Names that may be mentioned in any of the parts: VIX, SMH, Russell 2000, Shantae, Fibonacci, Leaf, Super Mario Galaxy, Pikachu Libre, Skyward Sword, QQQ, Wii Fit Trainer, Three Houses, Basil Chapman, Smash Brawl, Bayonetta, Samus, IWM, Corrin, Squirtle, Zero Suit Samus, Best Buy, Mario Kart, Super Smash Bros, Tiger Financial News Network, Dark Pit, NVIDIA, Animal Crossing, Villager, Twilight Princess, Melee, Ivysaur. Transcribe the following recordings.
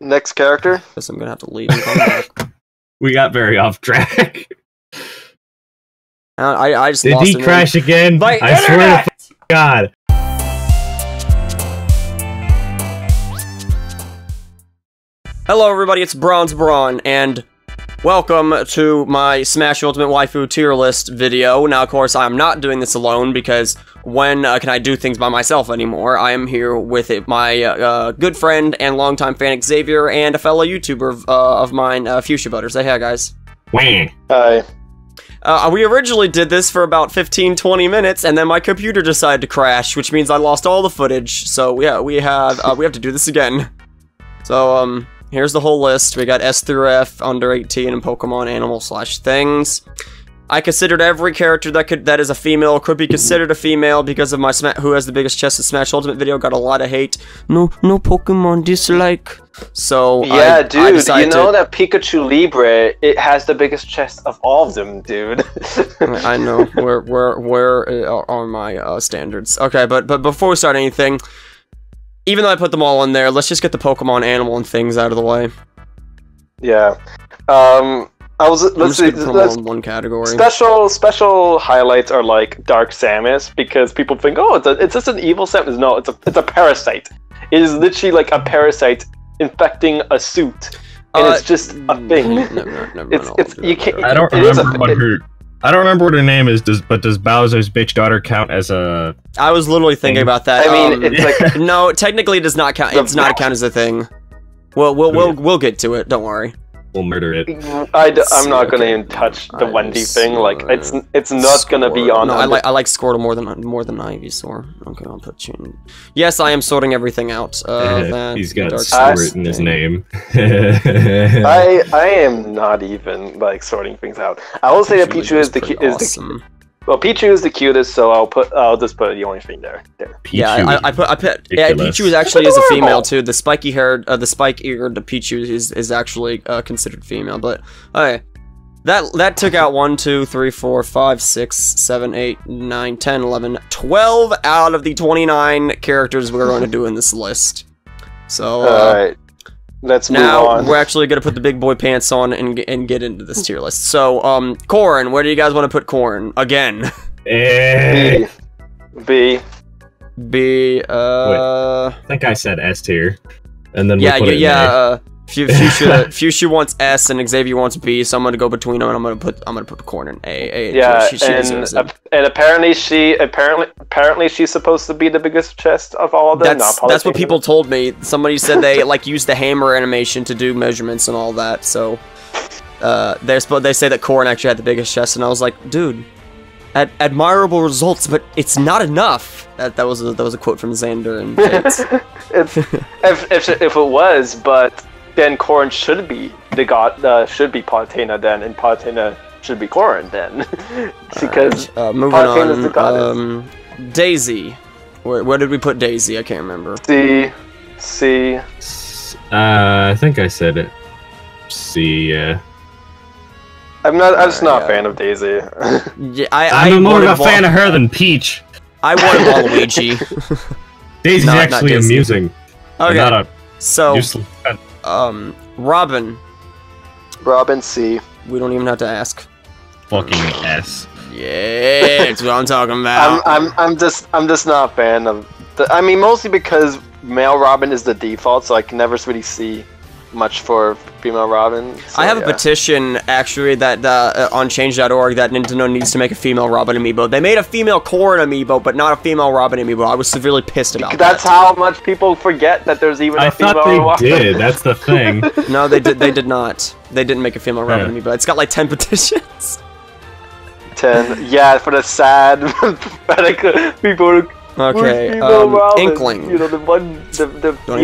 Next character? Guess I'm gonna have to leave. We got very off track. I just did lost he crash in. Again? My I internet! Swear to God. Hello, everybody. It's Bronze Brawn, and welcome to my Smash Ultimate Waifu tier list video. Now, of course, I'm not doing this alone because when can I do things by myself anymore? I am here with my good friend and longtime fan Xavier and a fellow YouTuber of mine, FuchsiaButter. Say hi, guys. Wang. Hi. We originally did this for about 15-20 minutes, and then my computer decided to crash, which means I lost all the footage. So yeah, we have to do this again. So here's the whole list. We got S through F, under 18, and Pokemon animal / things. I considered every character that is a female could be considered a female because of my who has the biggest chest in Smash Ultimate video got a lot of hate. No Pokemon dislike. So yeah, dude, you know that Pikachu Libre it has the biggest chest of all of them, dude. I know where are my standards? Okay, but before we start anything. Even though I put them all in there, let's just get the Pokemon, animal, and things out of the way. Yeah. Let's in one category. Special highlights are like Dark Samus because people think, oh, it's just an evil Samus. No, it's a parasite. It is literally like a parasite infecting a suit, and it's just a thing. I don't remember what her name is, but does Bowser's bitch daughter count as a... I was literally thinking about that. I mean, it's like... No, technically it does not count. It's not count as a thing. We'll get to it. Don't worry. We'll murder it. I'm not going to even touch the Wendy thing. Like, it's not going to be on... No, I like Squirtle more than Ivysaur. Okay, I'll put you in... Yes, I am sorting everything out. He's got Squirt in his name. I am not even, like, sorting things out. I will say that Pichu is Pichu is the cutest, so I'll just put the only thing there. Pichu. Yeah, I put yeah, Pichu is actually is a female too. The spiky-haired, the spike-eared Pichu is actually considered female. But okay, that took out 1, 2, 3, 4, 5, 6, 7, 8, 9, 10, 11, 12 out of the 29 characters we're going to do in this list. So all right. Let's move on. Now, we're actually going to put the big boy pants on and get into this tier list. So, Corrin, where do you guys want to put Corrin? Again. B. Wait, I think I said S tier. And then we'll put it in Fuchsia wants S and Xavier wants B, so I'm going to go between them and I'm going to put Corrin in A. Yeah, and apparently she's supposed to be the biggest chest of all of them. That's what people told me. Somebody said they like used the hammer animation to do measurements and all that. So they say that Corrin actually had the biggest chest and I was like, dude, admirable results, but it's not enough. That was a quote from Xander and Fates. if it was, but then Corrin should be the god. Should be Potena then, and Potena should be Corrin then, because moving Potena's on, the goddess. Daisy. Where did we put Daisy? I can't remember. C. I think I said it. C. Yeah. I'm just not a fan of Daisy. Yeah, I'm more of a fan of her than Peach. I wanted Waluigi. Daisy's actually amusing. Okay. Not a so, Robin. Robin C. We don't even have to ask. Fucking S. Yeah, that's what I'm talking about. I'm just not a fan of. I mean, mostly because male Robin is the default, so I can never really see much for female Robin. So, I have a petition actually that on change.org that Nintendo needs to make a female Robin amiibo. They made a female Corrin amiibo, but not a female Robin amiibo. I was severely pissed about that. That's how much people forget that there's even a female Robin. I thought they did. That's the thing. No, they did not. They didn't make a female Robin amiibo. It's got like 10 petitions. 10. Yeah, for the sad people. Okay. Robin, Inkling. You know the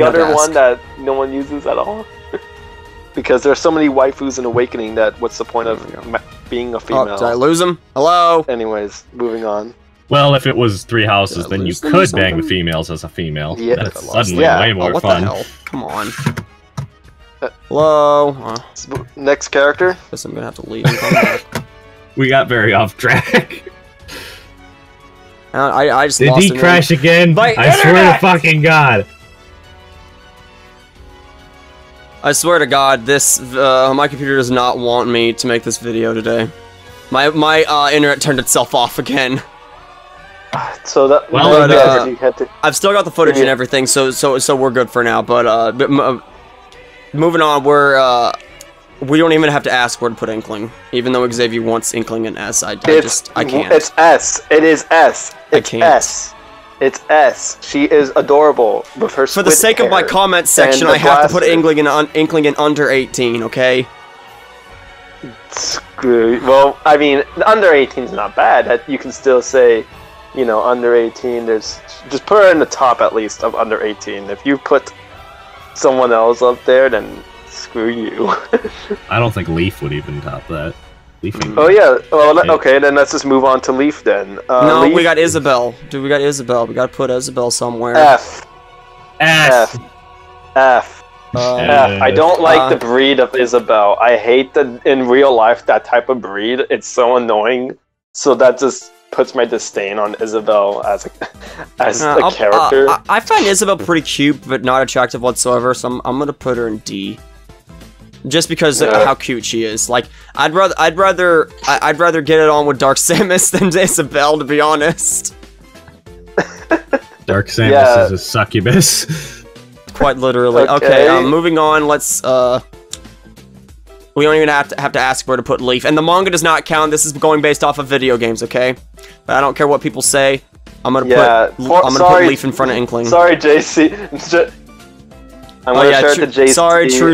other one that no one uses at all. Because there's so many waifus in Awakening that what's the point of being a female? Oh, did I lose him? Hello? Anyways, moving on. Well, if it was Three Houses, then you could bang the females as a female. Yeah. That's suddenly way more fun. The hell? Come on. Hello? Next character? I guess I'm going to have to leave. We got very off track. I just did lost he crash again? I swear to fucking God. I swear to God, this my computer does not want me to make this video today. My internet turned itself off again. So that well, you had to. I've still got the footage and everything, so we're good for now. But moving on, we don't even have to ask where to put Inkling, even though Xavier wants Inkling and S. I can't. It's S. It is S. It's S. It's S. She is adorable with her. For the sake of my comment section, I have to put Inkling in under 18. Okay. Screw. Well, I mean, under 18 is not bad. You can still say, you know, under 18. There's just put her in the top at least of under 18. If you put someone else up there, then screw you. I don't think Leaf would even top that. Leaf would okay, then let's just move on to Leaf then. No, Leaf. We got Isabelle. Dude, we got Isabelle. We gotta put Isabelle somewhere. F. F. F. F. F. I don't like the breed of Isabelle. I hate that in real life, that type of breed. It's so annoying. So that just puts my disdain on Isabelle as a character. I find Isabelle pretty cute, but not attractive whatsoever, so I'm gonna put her in D. Just because of how cute she is. Like, I'd rather get it on with Dark Samus than Isabelle, to be honest. Dark Samus is a succubus. Quite literally. Okay, moving on, let's, we don't even have to ask where to put Leaf. And the manga does not count, this is going based off of video games, okay? But I don't care what people say, I'm gonna put Leaf in front of Inkling. Sorry, JC. I'm gonna share it to JC. Sorry, true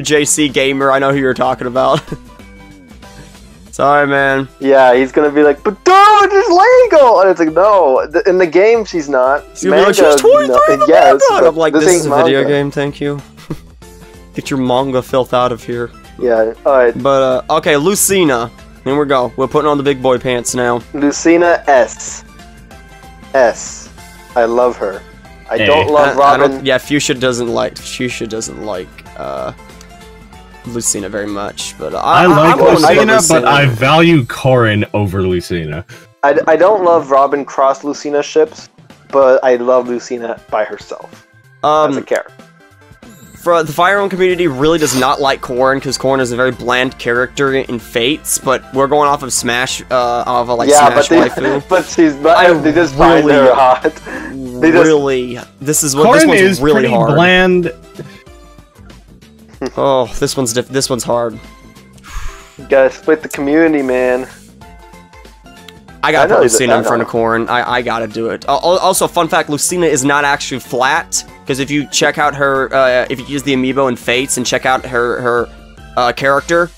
JC gamer. I know who you're talking about. Sorry, man. Yeah, he's gonna be like, but dude, it's legal, and it's like, no. In the game, she's not. Manga, she's 23. No. I'm like, this is a video game. Thank you. Get your manga filth out of here. Yeah. All right. But okay, Lucina. Here we go. We're putting on the big boy pants now. Lucina S. S. I love her. I don't love Robin. Fuchsia doesn't like Lucina very much, but I like Lucina, but I value Corrin over Lucina. I don't love Robin cross Lucina ships, but I love Lucina by herself as a character. For the Fire Emblem community, really does not like Corrin because Corrin is a very bland character in Fates. But we're going off of Smash, Smash waifu. But she's, they just find her hot. They really, this is what this one's really hard. Corrin is pretty bland. Oh, this one's hard. You gotta split the community, man. I gotta put Lucina in front of Corrin. I gotta do it. Also, fun fact, Lucina is not actually flat, because if you check out her, if you use the amiibo in Fates and check out her character,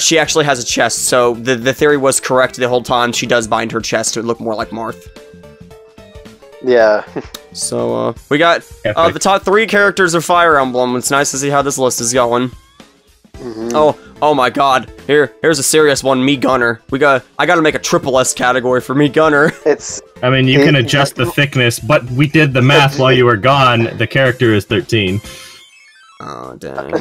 she actually has a chest, so the theory was correct the whole time. She does bind her chest to look more like Marth. Yeah. So, we got the top 3 characters of Fire Emblem. It's nice to see how this list is going. Mm-hmm. Oh my God! Here's a serious one, Mii Gunner. I gotta make a triple S category for Mii Gunner. I mean, you can adjust the thickness, but we did the math while you were gone. The character is 13. Oh dang!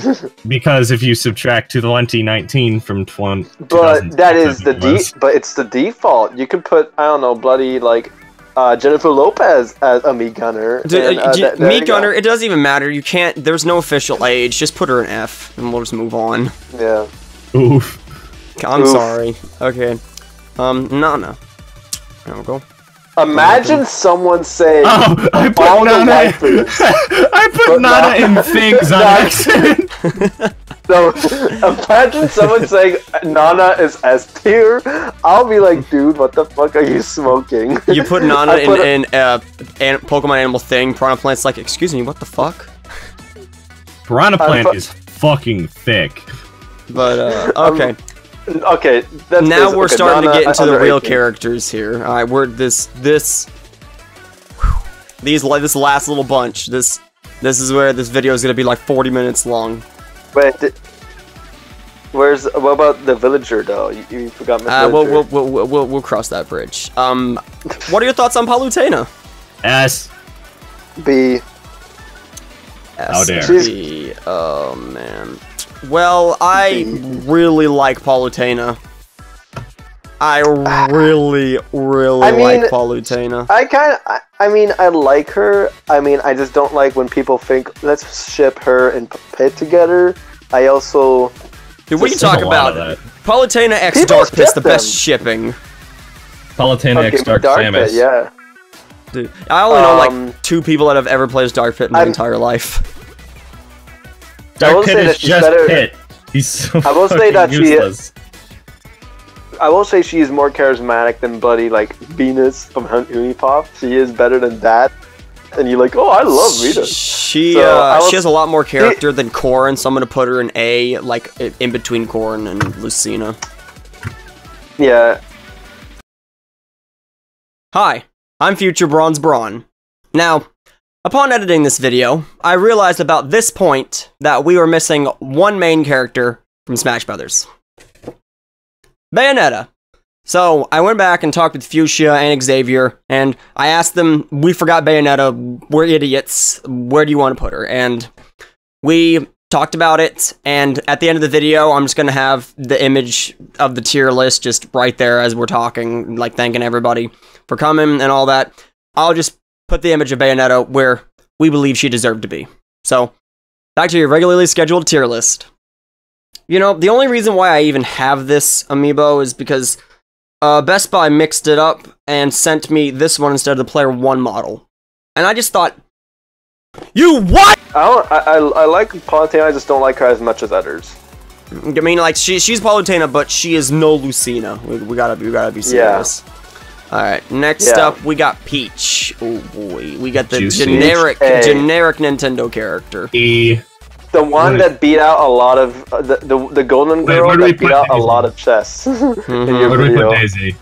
Because if you subtract 2019 from 20, but that is the but it's the default. You can put bloody like Jennifer Lopez as a Mii Gunner. Dude, Mii Gunner, it doesn't even matter. You can't. There's no official age. Just put her an F, and we'll just move on. Yeah. Oof. I'm sorry. Okay. Nana. There we go. Imagine someone saying, "Oh, I put Nana. I put Nana in figs on accident." So imagine someone saying Nana is S tier. I'll be like, dude, what the fuck are you smoking? You put Nana in Pokemon Animal Thing. Piranhaplant's like, excuse me, what the fuck? Piranhaplant is fucking thick. But okay. Okay. Now we're starting to get into the real characters here. All right, we're this last little bunch. This is where this video is gonna be like 40 minutes long. Wait, what about the villager though? You forgot Miss Villager. We'll cross that bridge. What are your thoughts on Palutena? S. B. S. Oh dear. B. Oh man. Well, I really like Palutena. I really, like Palutena. I like her. I just don't like when people think, let's ship her and Pit together. I also... Dude, we can talk about it. Palutena x people Dark Pit's the best shipping. Palutena x Dark Samus. Pit, yeah. Dude, I only know like 2 people that have ever played as Dark Pit in my entire life. Dark Pit is just Pit. He's so fucking useless. I will say she is more charismatic than Buddy, like Venus from Hunt Unipop. She is better than that. And you're like, oh, I love Rita. She has a lot more character than Corrin, so I'm going to put her in A, like, in between Corrin and Lucina. Yeah. Hi, I'm Future Bronze Brawn. Now, upon editing this video, I realized about this point that we were missing one main character from Smash Brothers. Bayonetta. So, I went back and talked with Fuchsia and Xavier, and I asked them, we forgot Bayonetta, we're idiots, where do you want to put her? And we talked about it, and at the end of the video, I'm just going to have the image of the tier list just right there as we're talking, like thanking everybody for coming and all that. I'll just put the image of Bayonetta where we believe she deserved to be. So, back to your regularly scheduled tier list. You know, the only reason why I even have this amiibo is because... Best Buy mixed it up and sent me this one instead of the Player 1 model. And I just thought, you what? I like Palutena, I just don't like her as much as others. I mean, like, she's Palutena, but she is no Lucina. We gotta be serious. Yeah. Alright, next up, we got Peach. Oh boy, we got the generic Nintendo character. The one that beat out a lot of the golden girl that beat out Daisy? A lot of chests. Where do we put Daisy?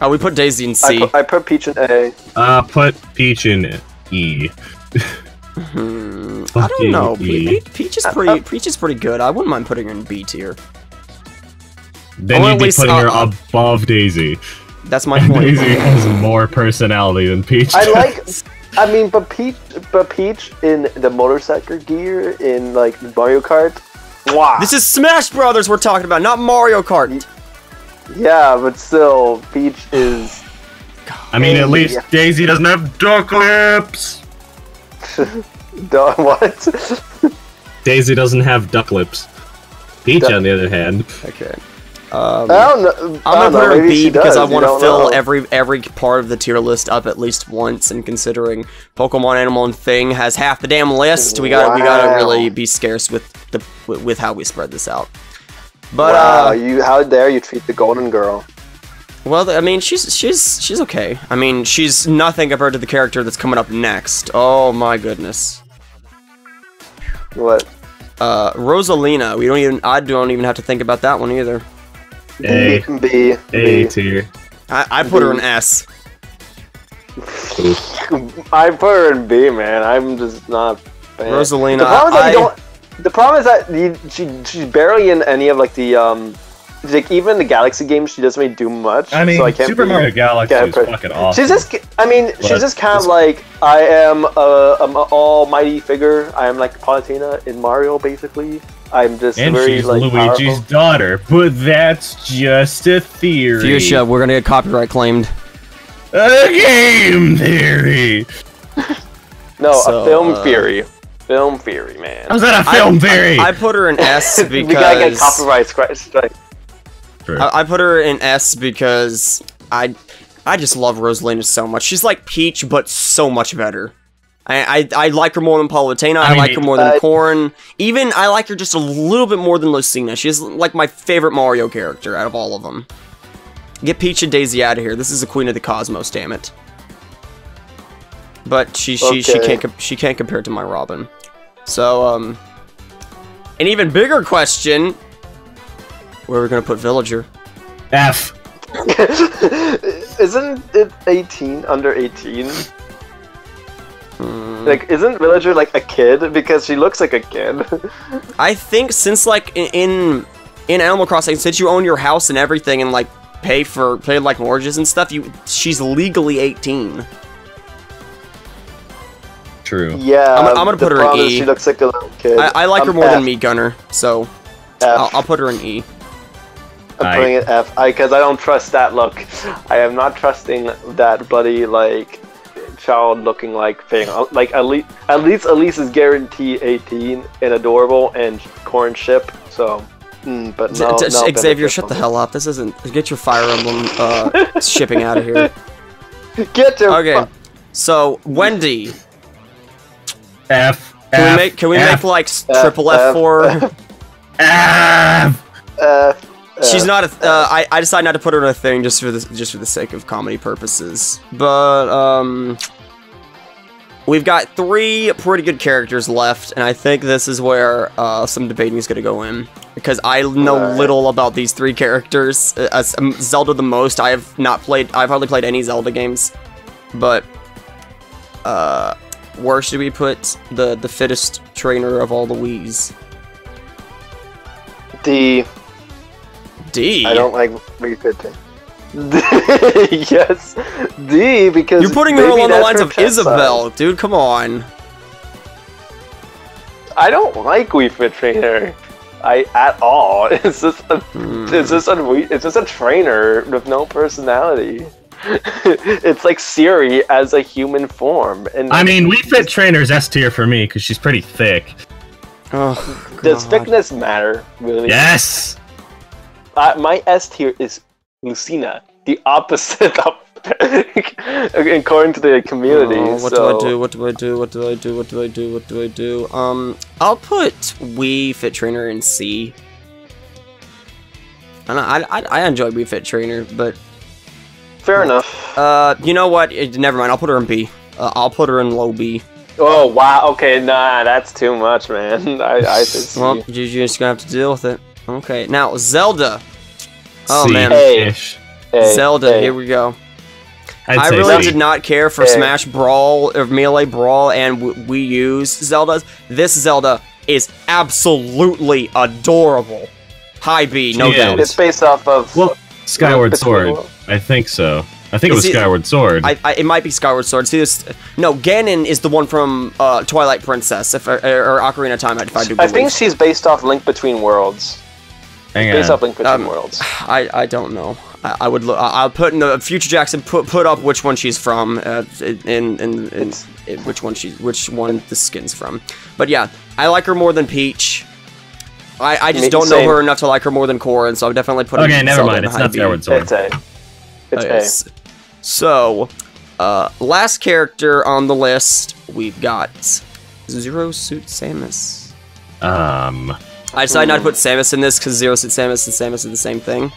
Oh, we put Daisy in C. I put Peach in A. Put Peach in E. I don't know. Peach is pretty good. I wouldn't mind putting her in B tier. Then you'd be putting her above Daisy. That's my point. Daisy has more personality than Peach. But Peach in the motorcycle gear in like Mario Kart. Wow. This is Smash Brothers we're talking about, not Mario Kart. Yeah, but still, Peach is. I mean, at least Daisy doesn't have duck lips. What? Daisy doesn't have duck lips. Peach, on the other hand. Okay. I'm gonna put her in B because I want to fill every part of the tier list up at least once. And considering Pokemon, Animal, and Thing has half the damn list, we gotta really be scarce with how we spread this out. But how dare you treat the Golden Girl? Well, I mean, she's okay. I mean, she's nothing compared to the character that's coming up next. Oh my goodness. What? Rosalina. I don't even have to think about that one either. A tier. I put her in S. I put her in B, man. I'm just not. Bad. Rosalina. The problem is that she's barely in any of like the like even the Galaxy games. She doesn't really do much. I mean, so I can't Super Mario Galaxy is fucking awesome. She's just. I mean, she's just kind of like I am an almighty figure. I am like Palutena in Mario, basically. I'm just she's like, Luigi's daughter, but that's just a theory. Fuchsia, we're gonna get copyright claimed. A game theory. A film theory. Film theory, man. How's that a film theory? I put her in S because we gotta get copyright strike. I put her in S because I just love Rosalina so much. She's like Peach, but so much better. I like her more than Palutena, I like her more than Corrin, even I like her just a little bit more than Lucina. She's like my favorite Mario character out of all of them. Get Peach and Daisy out of here, this is the Queen of the Cosmos, damn it. But she can't compare to my Robin. So, an even bigger question, where are we gonna put Villager? F. Isn't it 18, under 18? Like, isn't Villager like a kid? Because she looks like a kid. I think since like in Animal Crossing, since you own your house and everything and like pay like mortgages and stuff, she's legally 18. True. Yeah. I'm gonna put her in E. She looks like a little kid. I like her more than Mii Gunner, so I'll put her in E. I'm putting an F, because I don't trust that look. I am not trusting that bloody, like, child-looking, like, thing. Like, at least Elise is guaranteed 18 and adorable and corn ship, so... but no, Xavier, shut the hell up. This isn't... Get your Fire Emblem shipping out of here. Get your... Okay, so, Wendy. F. Can we make, like, triple F for... F. She's not a... I decided not to put her in a thing just for the sake of comedy purposes. But, we've got three pretty good characters left, and I think this is where some debating is going to go in. Because I know little about these three characters. Zelda the most. I have not played... I've hardly played any Zelda games. But... where should we put the fittest trainer of all the Wiis? D. D? I don't like Wii Fit Trainer. Yes, D, because... You're putting her along the lines of Isabelle, dude, come on. I don't like Wii Fit Trainer. At all. It's just a... It's just a trainer with no personality. It's like Siri as a human form. And I mean, Wii Fit Trainer's S tier for me, because she's pretty thick. Oh, does thickness matter, really? Yes! My S tier is Lucina, the opposite of according to the community. Oh, what do I do? I'll put Wii Fit Trainer in C. And I enjoy Wii Fit Trainer, but fair enough. You know what? Never mind. I'll put her in B. I'll put her in low B. Oh wow. Okay, nah, that's too much, man. I just... Well, you're just gonna have to deal with it. Okay, now Zelda. Oh man, Zelda. Here we go. I really did not care for Smash Brawl or Melee Brawl and Wii U's Zeldas. This Zelda is absolutely adorable. High B, no doubt. It's based off of Skyward Sword. I think so. I think it was Skyward Sword. It might be Skyward Sword. See this? No, Ganon is the one from Twilight Princess, or Ocarina of Time. If I do believe. I think she's based off Link Between Worlds. Based off Link Between Worlds. I don't know. I would look. I'll put in the future. Jackson put up which one she's from, and which one the skin's from. But yeah, I like her more than Peach. I just don't know her enough to like her more than Corrin, so I'll definitely put. Okay, never mind. It's not Skyward Sword. It's A. It's A. So, last character on the list, we've got Zero Suit Samus. I decided not to put Samus in this because Zero Suit Samus and Samus are the same thing.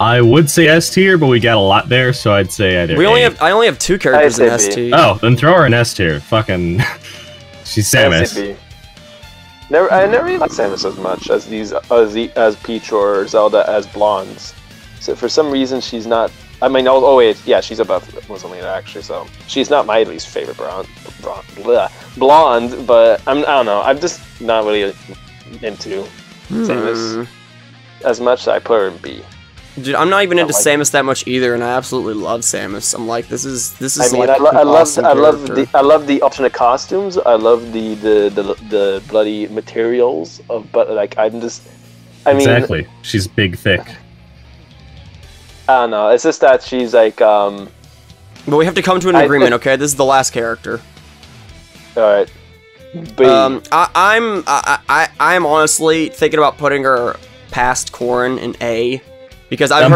I would say S tier, but we got a lot there, so I'd say either. I only have two characters in S tier. Oh, then throw her in S tier. Fucking, she's Samus. I never really liked Samus as much as as Peach or Zelda as blondes. So for some reason, she's not. I mean, oh wait, yeah, she's above Rosalina actually, so she's not my least favorite blonde, but I don't know, I'm just not really into Samus as much. So I put her in B. Dude, I'm not even into Samus that much either, and I absolutely love Samus. I'm like, this is. I mean, like, I love the alternate costumes. I love the bloody materials of, but like, I'm just. Exactly, she's big, thick. I don't know. It's just that she's like, But we have to come to an agreement, okay? This is the last character. All right. B. I'm honestly thinking about putting her past Corrin in A, because I've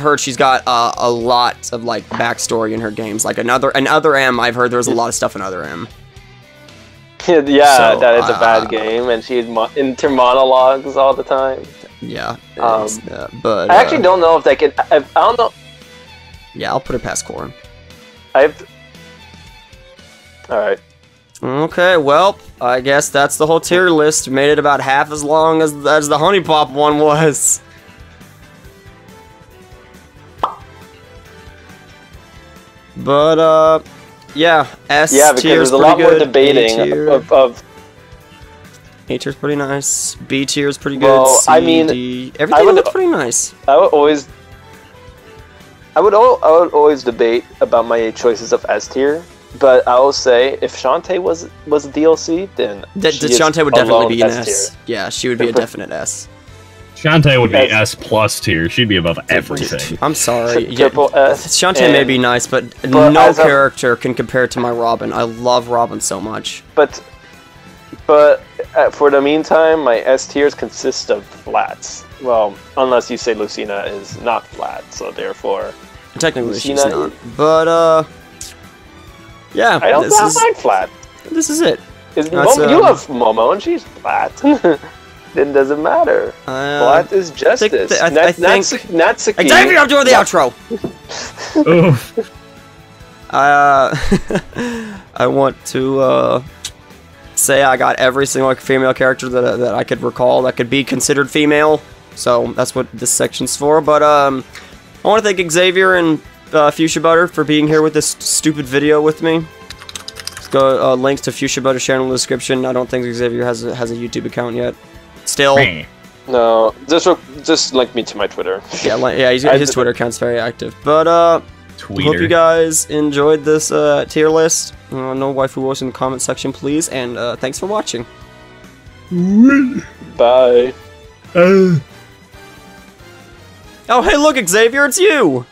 heard she's got a lot of like backstory in her games. Like another M. I've heard there's a lot of stuff in other M. Yeah, so, that is a bad game, and she's inter-monologues all the time. Yeah, but I actually don't know if they can. I don't know. Yeah, I'll put her past Corrin. All right. Okay, well, I guess that's the whole tier list. Made it about half as long as the Honey Pop one was. But yeah, S tier. Yeah, because there's a lot more debating of A tier's pretty nice. B tier's pretty good. Well, C, I mean, D. Everything looks pretty nice. I would always debate about my choices of S tier, but I will say if Shantae was a DLC, then Shantae would definitely be an S. Yeah, she would be a definite S. Shantae would be S+ tier. She'd be above everything. I'm sorry. Yeah, Shantae may be nice, but no character can compare to my Robin. I love Robin so much. But for the meantime, my S tiers consist of flats. Well, unless you say Lucina is not flat, so therefore... Technically Lucina, she's not. But... Yeah, I don't like flat. This is it. You love Momo, and she's flat. It doesn't matter. Flat is justice. I think Xavier, I'm doing the outro! I want to say I got every single female character that I could recall that could be considered female. So that's what this section's for. But I want to thank Xavier and FuchsiaButter for being here with this stupid video with me. Go links to FuchsiaButter channel in the description. I don't think Xavier has a YouTube account yet. Still. No, just link me to my Twitter. Yeah, his Twitter account's very active. But hope you guys enjoyed this tier list. No waifu woes in the comment section, please. And thanks for watching. Bye. Oh, hey, look, Xavier, it's you.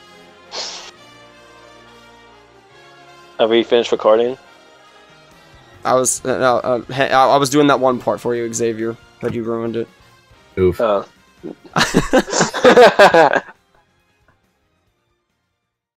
Have we finished recording? I was doing that one part for you, Xavier, but you ruined it. Oof.